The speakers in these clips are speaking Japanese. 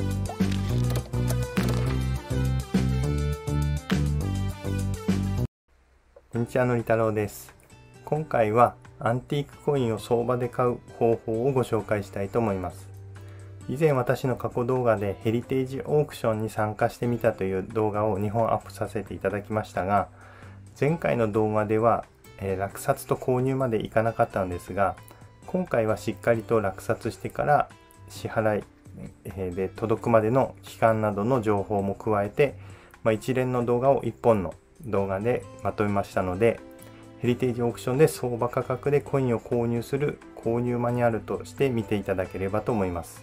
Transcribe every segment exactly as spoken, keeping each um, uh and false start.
こんにちは、のり太郎です。今回はアンティークコインを相場で買う方法をご紹介したいと思います。以前私の過去動画でヘリテージオークションに参加してみたという動画をにほんアップさせていただきましたが、前回の動画では、えー、落札と購入までいかなかったのですが、今回はしっかりと落札してから支払い、えー、で届くまでの期間などの情報も加えて、まあ、一連の動画をいっぽんの動画でまとめましたので、ヘリテージオークションで相場価格でコインを購入する購入マニュアルとして見ていただければと思います。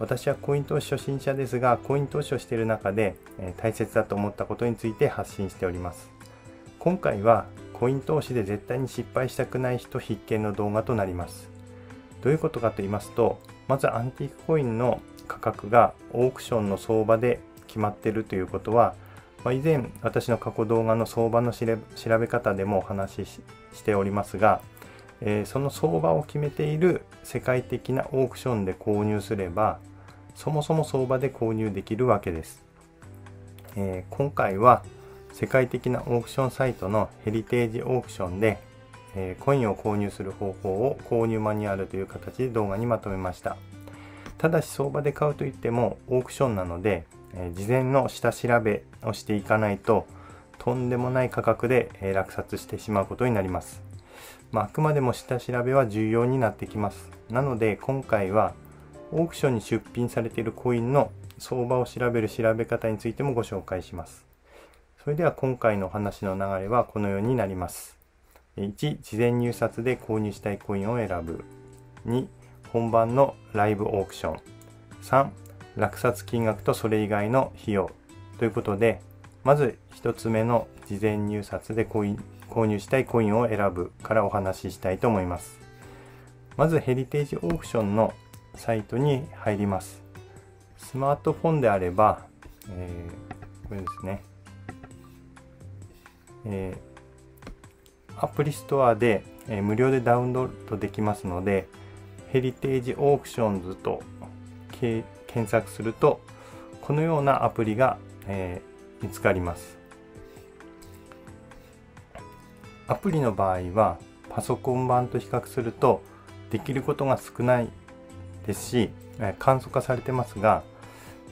私はコイン投資初心者ですが、コイン投資をしている中で大切だと思ったことについて発信しております。今回はコイン投資で絶対に失敗したくない人必見の動画となります。どういうことかと言いますと、まずアンティークコインの価格がオークションの相場で決まっているということは、まあ、以前私の過去動画の相場の調べ方でもお話ししておりますが、えー、その相場を決めている世界的なオークションで購入すれば、そもそも相場で購入できるわけです。えー、今回は世界的なオークションサイトのヘリテージオークションで、えー、コインを購入する方法を購入マニュアルという形で動画にまとめました。ただし相場で買うといってもオークションなので、事前の下調べをしていかないととんでもない価格で落札してしまうことになります。まあ、あくまでも下調べは重要になってきます。なので今回はオークションに出品されているコインの相場を調べる調べ方についてもご紹介します。それでは今回のお話の流れはこのようになります。いち、事前入札で購入したいコインを選ぶ。に、本番のライブオークション。さん、落札金額とそれ以外の費用ということで、まずひとつめの事前入札でコイン購入したいコインを選ぶからお話ししたいと思います。まずヘリテージオークションのサイトに入ります。スマートフォンであれば、えー、これですね、えー、アプリストアで、えー、無料でダウンロードできますので、ヘリテージオークションズと検索検索すると、このようなアプリが、えー、見つかります。アプリの場合はパソコン版と比較するとできることが少ないですし、簡素化されてますが、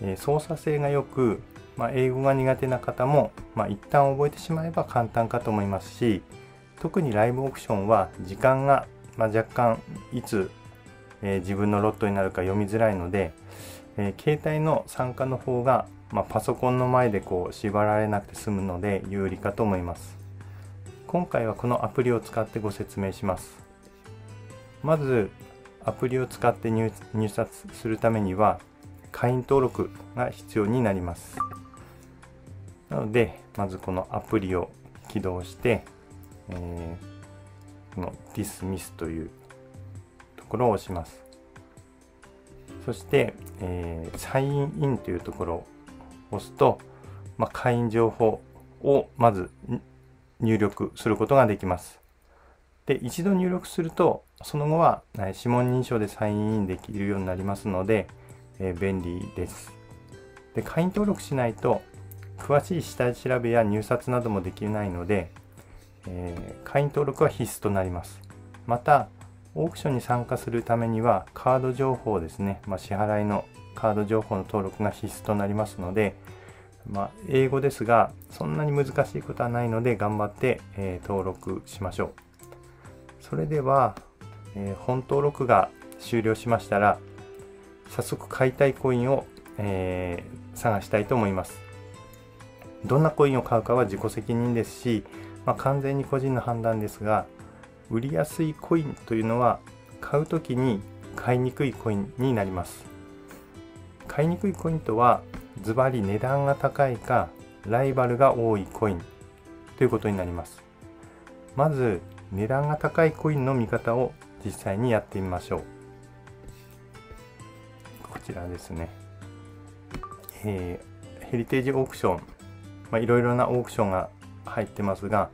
えー、操作性がよく、まあ、英語が苦手な方も、まあ、一旦覚えてしまえば簡単かと思いますし、特にライブオークションは時間が、まあ、若干いつ、えー、自分のロットになるか読みづらいので、えー、携帯の参加の方が、まあ、パソコンの前でこう縛られなくて済むので有利かと思います。今回はこのアプリを使ってご説明します。まずアプリを使って入札するためには会員登録が必要になります。なのでまずこのアプリを起動して、えー、このディスミスというところを押します。そして、えー、サインインというところを押すと、まあ、会員情報をまず入力することができます。で、一度入力すると、その後は指紋認証でサインインできるようになりますので、えー、便利です。で、会員登録しないと、詳しい下調べや入札などもできないので、えー、会員登録は必須となります。また、オークションに参加するためにはカード情報ですね、まあ、支払いのカード情報の登録が必須となりますので、まあ、英語ですがそんなに難しいことはないので頑張って、えー、登録しましょう。それでは、えー、本登録が終了しましたら、早速買いたいコインを、えー、探したいと思います。どんなコインを買うかは自己責任ですし、まあ、完全に個人の判断ですが、売りやすいコインというのは買う時に買いにくいコインになります。買いにくいコインとはズバリ値段が高いかライバルが多いコインということになります。まず値段が高いコインの見方を実際にやってみましょう。こちらですね、えー、ヘリテージオークション、まあ、いろいろなオークションが入ってますが、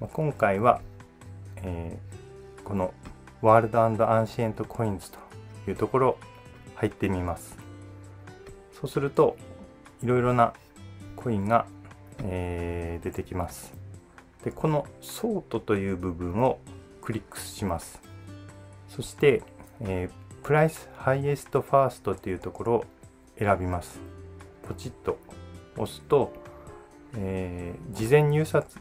今回はえー、このワールド&アンシエントコインズというところ入ってみます。そうするといろいろなコインが、えー、出てきます。でこのソートという部分をクリックします。そして、えー、プライスハイエストファーストというところを選びます。ポチッと押すと、えー、事前入札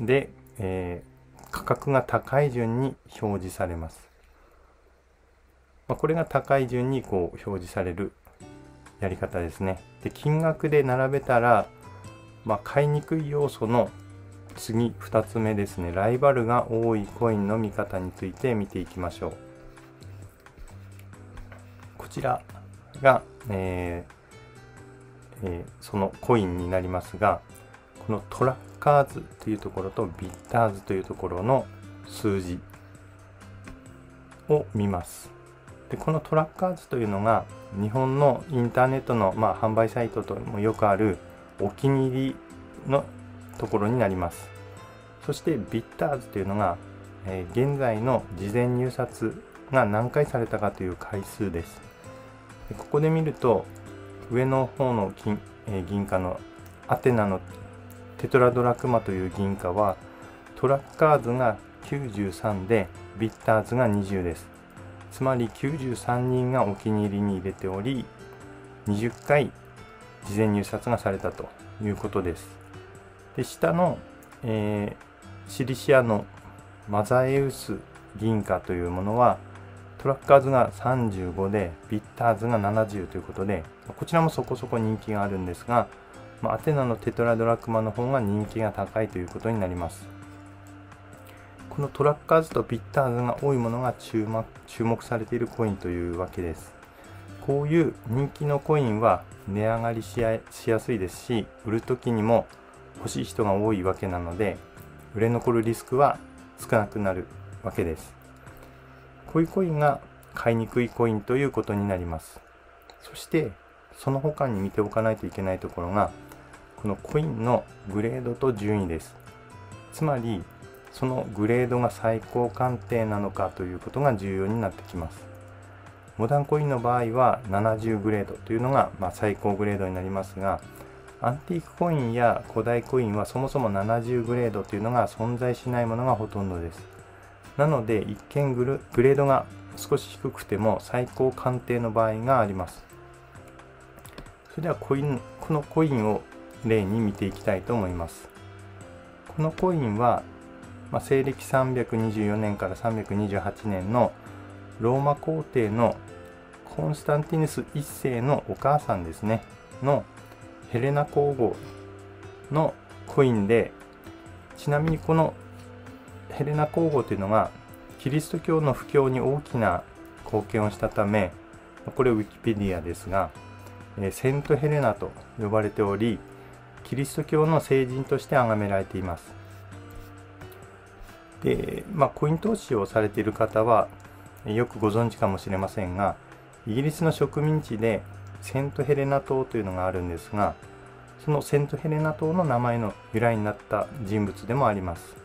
で、えー、価格が高い順に表示されます。まあ、これが高い順にこう表示されるやり方ですね。で金額で並べたら、まあ、買いにくい要素の次ふたつめですね、ライバルが多いコインの見方について見ていきましょう。こちらが、えーえー、そのコインになりますが、このトラッカーズというところとビッターズというところの数字を見ます。でこのトラッカーズというのが日本のインターネットの、まあ、販売サイトともよくあるお気に入りのところになります。そしてビッターズというのが、えー、現在の事前入札が何回されたかという回数です。でここで見ると上の方の 銀,、えー、銀貨のアテナのテトラドラクマという銀貨はトラッカーズがきゅうじゅうさんでビッターズがにじゅうです。つまりきゅうじゅうさんにんがお気に入りに入れておりにじゅっかい事前入札がされたということです。で下の、えー、シリシアのマザエウス銀貨というものはトラッカーズがさんじゅうごでビッターズがななじゅうということで、こちらもそこそこ人気があるんですが、まあ、アテナのテトラドラクマの方が人気が高いということになります。このトラッカーズとビッターズが多いものが注目、注目されているコインというわけです。こういう人気のコインは値上がりしやすいですし、売る時にも欲しい人が多いわけなので売れ残るリスクは少なくなるわけです。こういうコインが買いにくいコインということになります。そしてその他に見ておかないといけないところがこのコインのグレードと順位です。つまりそのグレードが最高鑑定なのかということが重要になってきます。モダンコインの場合はななじゅうグレードというのがまあ最高グレードになりますが、アンティークコインや古代コインはそもそもななじゅうグレードというのが存在しないものがほとんどです。なので一見グル、グレードが少し低くても最高鑑定の場合があります。それではコイン、このコインを例に見ていきたいと思います。このコインは、まあ、西暦さんびゃくにじゅうよねんからさんびゃくにじゅうはちねんのローマ皇帝のコンスタンティヌスいっ世のお母さんですねのヘレナ皇后のコインで、ちなみにこのヘレナ皇后というのがキリスト教の布教に大きな貢献をしたため、これウィキペディアですがセントヘレナと呼ばれており、キリスト教の聖人として崇められています。で、まあ、コイン投資をされている方はよくご存知かもしれませんが、イギリスの植民地でセントヘレナ島というのがあるんですが、そのセントヘレナ島の名前の由来になった人物でもあります。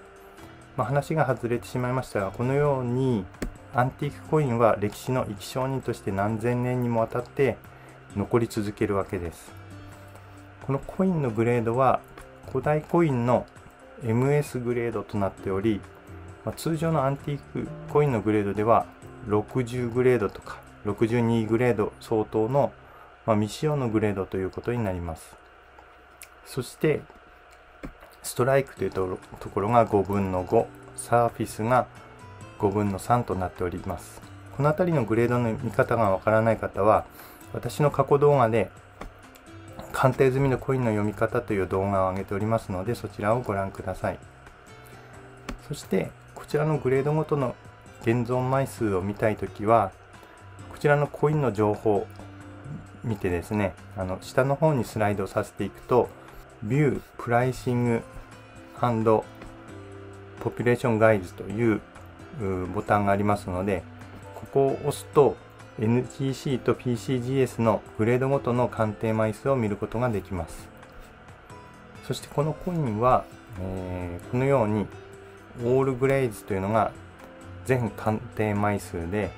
まあ、話が外れてしまいましたが、このようにアンティークコインは歴史の生き証人として何千年にもわたって残り続けるわけです。このコインのグレードは古代コインの エムエス グレードとなっており、まあ、通常のアンティークコインのグレードではろくじゅうグレードとかろくじゅうにグレード相当のまあ、未使用のグレードということになります。そしてストライクというところがごぶんのご、サーフィスがごぶんのさんとなっております。この辺りのグレードの見方がわからない方は、私の過去動画で鑑定済みのコインの読み方という動画を上げておりますので、そちらをご覧ください。そしてこちらのグレードごとの現存枚数を見たいときは、こちらのコインの情報見てですね、あの下の方にスライドさせていくとビュープライシング&ポピュレーションガイズというボタンがありますので、ここを押すと エヌティーシー と ピーシージーエス のグレードごとの鑑定枚数を見ることができます。そしてこのコインは、えー、このようにオールグレイズというのが全鑑定枚数で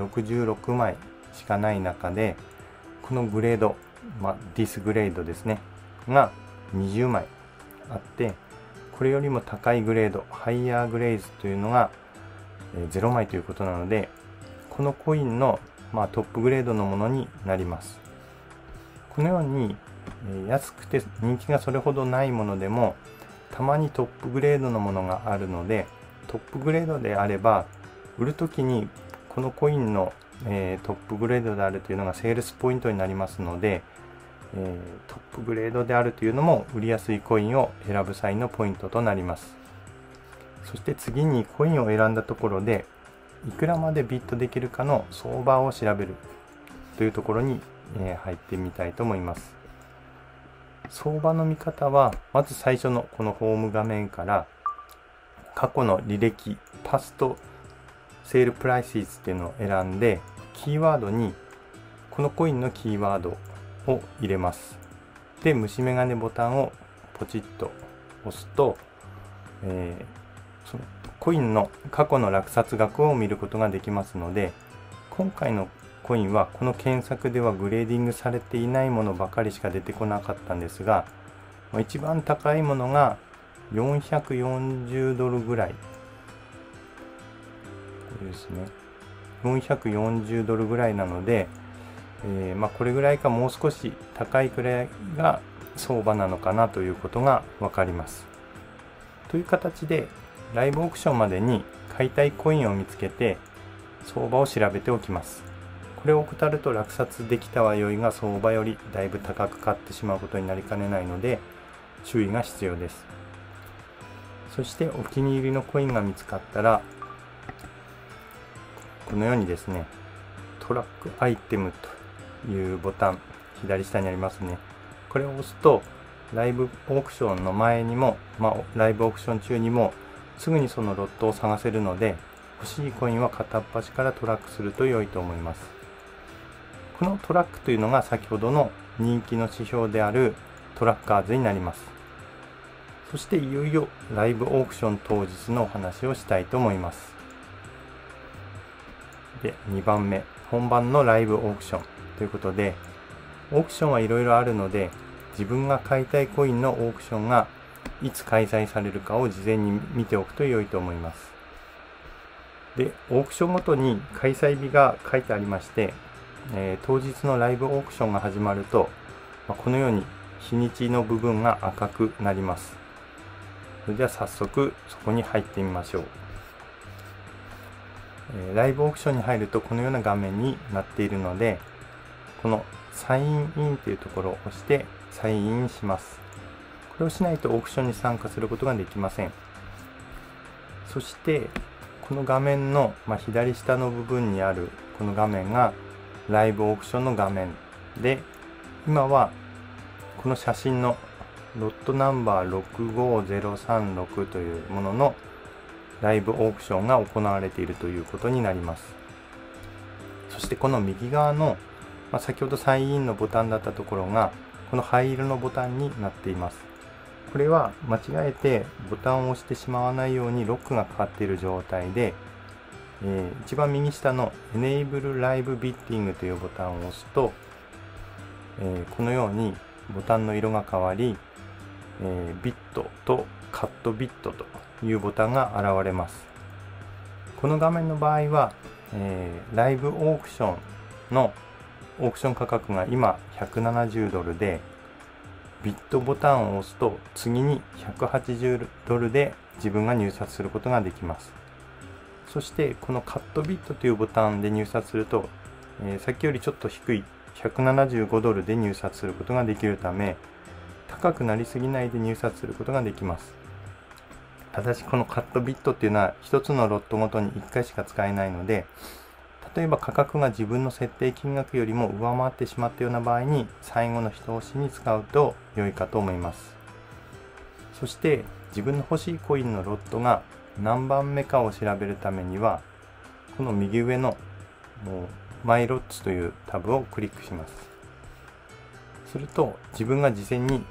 ろくじゅうろくまいしかない中で、このグレードまあ、ディスグレードですねがにじゅうまいあって、これよりも高いグレード、ハイヤーグレーズというのがゼロまいということなので、このコインの、まあ、トップグレードのものになります。このように安くて人気がそれほどないものでもたまにトップグレードのものがあるので、トップグレードであれば売る時にこのコインの、えー、トップグレードであるというのがセールスポイントになりますので、えー、トップグレードであるというのも売りやすいコインを選ぶ際のポイントとなります。そして次にコインを選んだところでいくらまでビットできるかの相場を調べるというところに、えー、入ってみたいと思います。相場の見方はまず最初のこのホーム画面から過去の履歴パストセールプライシーズっていうのを選んで、キーワードにこのコインのキーワードを入れます。で、虫眼鏡ボタンをポチッと押すと、えー、そのコインの過去の落札額を見ることができますので、今回のコインはこの検索ではグレーディングされていないものばかりしか出てこなかったんですが、一番高いものがよんひゃくよんじゅうドルぐらいですね。よんひゃくよんじゅうドルぐらいなので、えーまあ、これぐらいかもう少し高いくらいが相場なのかなということが分かります。という形でライブオークションまでに買いたいコインを見つけて相場を調べておきます。これを怠ると落札できたは良いが相場よりだいぶ高く買ってしまうことになりかねないので注意が必要です。そしてお気に入りのコインが見つかったらこのようにですね、トラックアイテムというボタン、左下にありますね。これを押すとライブオークションの前にも、まあ、ライブオークション中にもすぐにそのロットを探せるので、欲しいコインは片っ端からトラックすると良いと思います。このトラックというのが先ほどの人気の指標であるトラッカーズになります。そしていよいよライブオークション当日のお話をしたいと思います。で、にばんめ、本番のライブオークションということで、オークションはいろいろあるので自分が買いたいコインのオークションがいつ開催されるかを事前に見ておくと良いと思います。で、オークションごとに開催日が書いてありまして、えー、当日のライブオークションが始まると、まあ、このように日にちの部分が赤くなります。それでは早速そこに入ってみましょう。ライブオークションに入るとこのような画面になっているので、このサインインというところを押してサインインします。これをしないとオークションに参加することができません。そしてこの画面の、まあ、左下の部分にあるこの画面がライブオークションの画面で、今はこの写真のロットナンバーろくごぜろさんろくというもののライブオークションが行われているということになります。そしてこの右側の、まあ、先ほどサインインのボタンだったところがこの灰色のボタンになっています。これは間違えてボタンを押してしまわないようにロックがかかっている状態で、えー、一番右下の Enable Live Bidding というボタンを押すと、えー、このようにボタンの色が変わり、えー、ビットとカットビットというボタンが現れます。この画面の場合は、えー、ライブオークションのオークション価格が今ひゃくななじゅうドルで、ビットボタンを押すと次にひゃくはちじゅうドルで自分が入札することができます。そしてこのカットビットというボタンで入札すると、えー、さっきよりちょっと低いひゃくななじゅうごドルで入札することができるため、高くなりすぎないで入札することができます。ただしこのカットビットっていうのはひとつのロットごとにいっかいしか使えないので、例えば価格が自分の設定金額よりも上回ってしまったような場合に最後の一押しに使うと良いかと思います。そして自分の欲しいコインのロットが何番目かを調べるためには、この右上のマイロッツというタブをクリックします。すると自分が事前に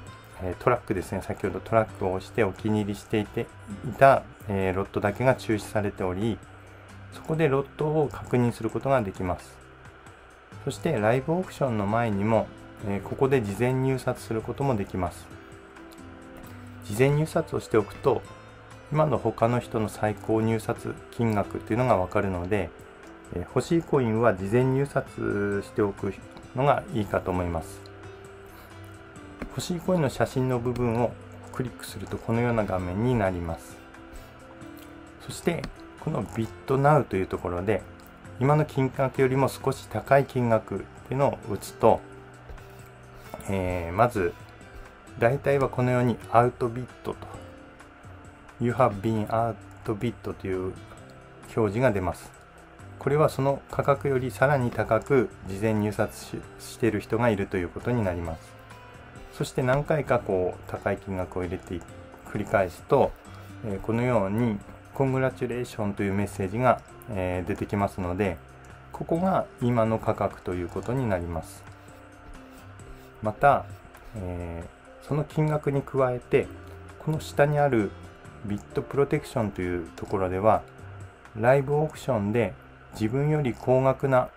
トラックですね、先ほどトラックを押してお気に入りしていていた、えー、ロットだけが抽出されており、そこでロットを確認することができます。そしてライブオークションの前にも、ここで事前入札することもできます。事前入札をしておくと今の他の人の最高入札金額というのが分かるので、欲しいコインは事前入札しておくのがいいかと思います。欲しいコインの写真の部分をクリックするとこのような画面になります。そしてこのビットナウというところで今の金額よりも少し高い金額というのを打つと、えー、まず大体はこのようにアウトビットと You have been outbid という表示が出ます。これはその価格よりさらに高く事前入札 し, している人がいるということになります。そして何回かこう高い金額を入れて繰り返すと、えー、このように「コングラチュレーション」というメッセージが、えー、出てきますので、ここが今の価格ということになります。また、えー、その金額に加えてこの下にあるビットプロテクションというところではライブオークションで自分より高額な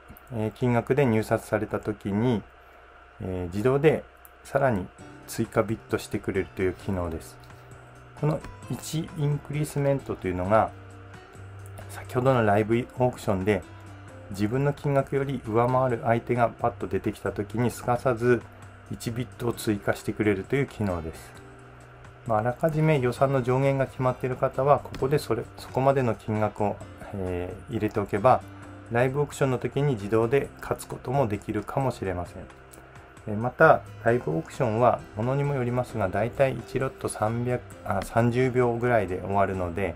金額で入札された時に、えー、自動でさらに追加ビットしてくれるという機能です。このいちインクリースメントというのが先ほどのライブオークションで自分の金額より上回る相手がパッと出てきた時にすかさずいちビットを追加してくれるという機能です。まあ、あらかじめ予算の上限が決まっている方はここでそれそこまでの金額を、えー、入れておけばライブオークションの時に自動で勝つこともできるかもしれません。えー、またライブオークションはものにもよりますがだいたいいちロットさんびゃくあさんじゅうびょうぐらいで終わるので、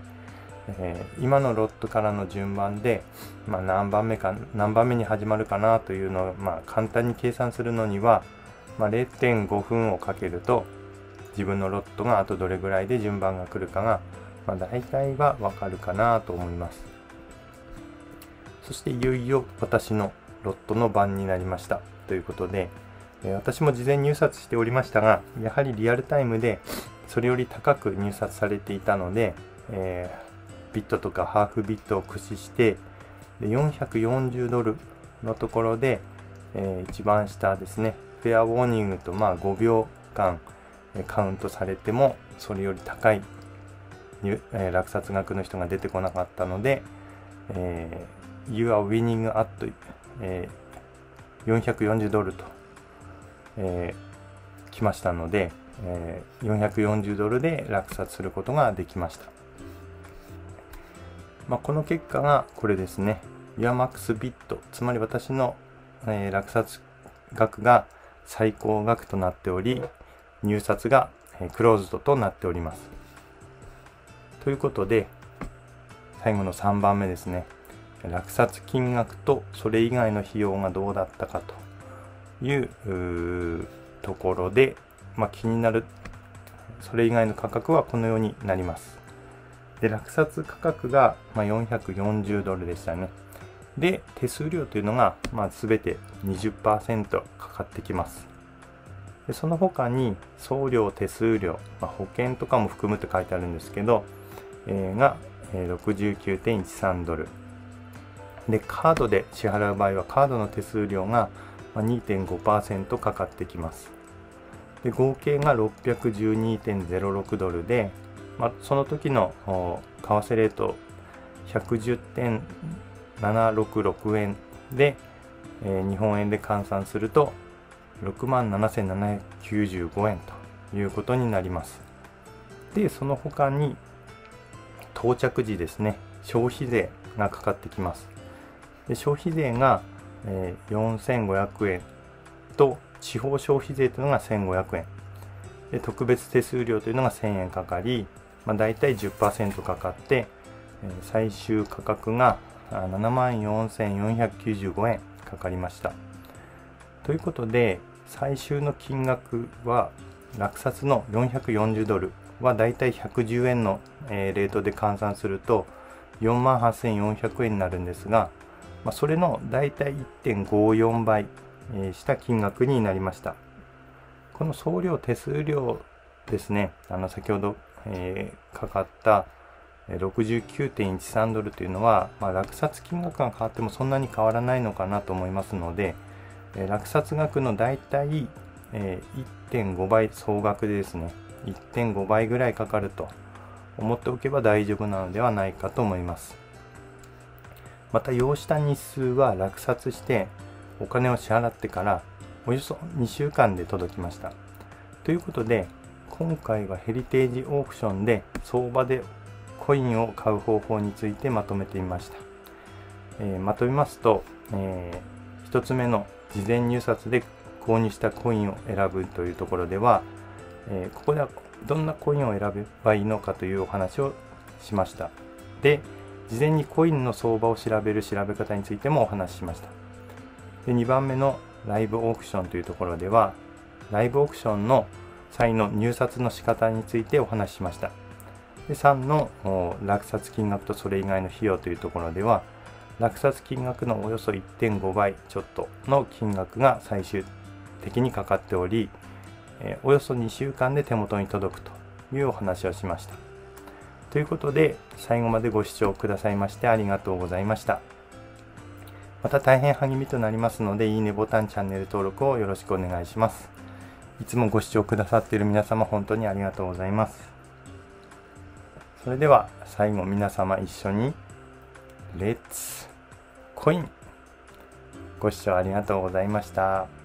えー、今のロットからの順番で、まあ、何番目か何番目に始まるかなというのを、まあ、簡単に計算するのには、まあ、れいてんごふんをかけると自分のロットがあとどれぐらいで順番が来るかが、まあ、大体はわかるかなと思います。そしていよいよ私のロットの番になりましたということで、私も事前入札しておりましたが、やはりリアルタイムでそれより高く入札されていたので、えー、ビットとかハーフビットを駆使してよんひゃくよんじゅうドルのところで、えー、一番下ですね、フェアウォーニングとまあごびょうかんカウントされてもそれより高い落札額の人が出てこなかったので、えー、You are winning at、えー、よんひゃくよんじゅうドルと、えー、来ましたので、えー、よんひゃくよんじゅうドルで落札することができました。まあ、この結果がこれですね。 Your max bid、 つまり私の、えー、落札額が最高額となっており入札がクローズドとなっております。ということで最後のさんばんめですね、落札金額とそれ以外の費用がどうだったかというところで、まあ、気になるそれ以外の価格はこのようになります。で落札価格がまあよんひゃくよんじゅうドルでしたね。で手数料というのがまあ全て にじゅっパーセント かかってきます。でその他に送料、手数料、まあ、保険とかも含むと書いてあるんですけど、えー、が ろくじゅうきゅうてんいちさんドルで、カードで支払う場合はカードの手数料が にてんごパーセント かかってきます。で合計が ろっぴゃくじゅうにてんぜろろくドルで、まあ、その時の為替レート ひゃくじゅってんななろくろくえんで、えー、日本円で換算するとろくまんななせんななひゃくきゅうじゅうごえんということになります。でその他に到着時ですね、消費税がかかってきます。で消費税が、えー、よんせんごひゃくえんと地方消費税というのがせんごひゃくえんで特別手数料というのがせんえんかかり、まあ、大体 じゅっパーセント かかって、えー、最終価格が ななまんよんせんよんひゃくきゅうじゅうごえんかかりました。ということで最終の金額は落札のよんひゃくよんじゅうドルはだいたいひゃくじゅうえんのレートで換算すると よんまんはっせんよんひゃくえんになるんですが、まあ、それのだいたい いってんごーよんばいした金額になりました。この送料手数料ですね、あの先ほど、えー、かかった ろくじゅうきゅうてんいちさんドルというのは、まあ、落札金額が変わってもそんなに変わらないのかなと思いますので、落札額のだいたい いってんご 倍、総額でですね いってんご 倍ぐらいかかると思っておけば大丈夫なのではないかと思います。また要した日数は落札してお金を支払ってからおよそにしゅうかんで届きました。ということで今回はヘリテージオークションで相場でコインを買う方法についてまとめてみました。えー、まとめますと、えー、ひとつめの事前入札で購入したコインを選ぶというところでは、えー、ここではどんなコインを選べばいいのかというお話をしました。で、事前にコインの相場を調べる調べ方についてもお話ししました。で、にばんめのライブオークションというところでは、ライブオークションの際の入札の仕方についてお話ししました。で、さんの落札金額とそれ以外の費用というところでは、落札金額のおよそ いってんご 倍ちょっとの金額が最終的にかかっており、およそにしゅうかんで手元に届くというお話をしました。ということで、最後までご視聴くださいましてありがとうございました。また大変励みとなりますので、いいねボタン、チャンネル登録をよろしくお願いします。いつもご視聴くださっている皆様、本当にありがとうございます。それでは最後、皆様一緒にレッツコイン。ご視聴ありがとうございました。